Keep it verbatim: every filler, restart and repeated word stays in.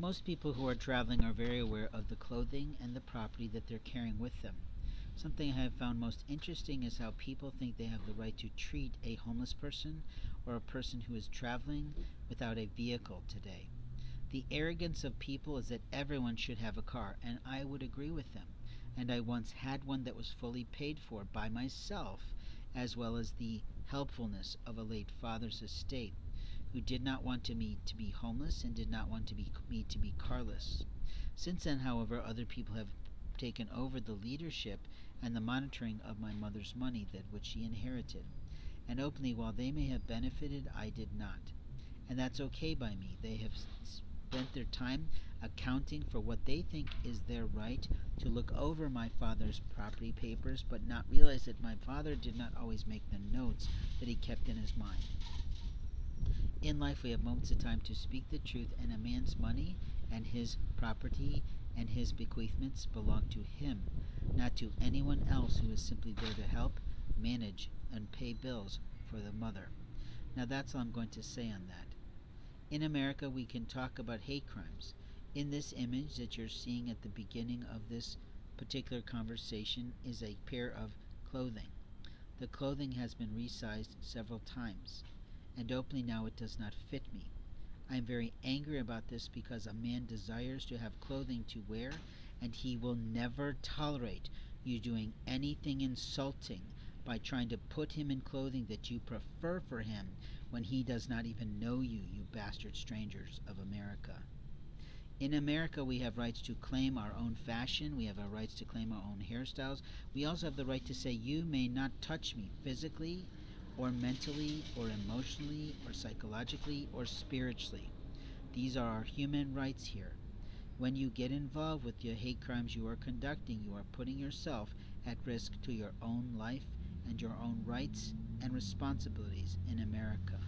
Most people who are traveling are very aware of the clothing and the property that they're carrying with them. Something I have found most interesting is how people think they have the right to treat a homeless person or a person who is traveling without a vehicle today. The arrogance of people is that everyone should have a car, and I would agree with them. And I once had one that was fully paid for by myself, as well as the helpfulness of a late father's estate, who did not want to me to be homeless and did not want to be me to be carless. Since then, however, other people have taken over the leadership and the monitoring of my mother's money, that which she inherited. And openly, while they may have benefited, I did not. And that's okay by me. They have spent their time accounting for what they think is their right to look over my father's property papers, but not realize that my father did not always make the notes that he kept in his mind. In life, we have moments of time to speak the truth, and a man's money and his property and his bequeathments belong to him, not to anyone else who is simply there to help, manage, and pay bills for the mother. Now that's all I'm going to say on that. In America, we can talk about hate crimes. In this image that you're seeing at the beginning of this particular conversation is a pair of clothing. The clothing has been resized several times, and openly now it does not fit me. I am very angry about this because a man desires to have clothing to wear, and he will never tolerate you doing anything insulting by trying to put him in clothing that you prefer for him when he does not even know you, you bastard strangers of America. In America, we have rights to claim our own fashion. We have our rights to claim our own hairstyles. We also have the right to say, you may not touch me physically or mentally or emotionally or psychologically or spiritually. These are our human rights here. When you get involved with your hate crimes you are conducting, you are putting yourself at risk to your own life and your own rights and responsibilities in America.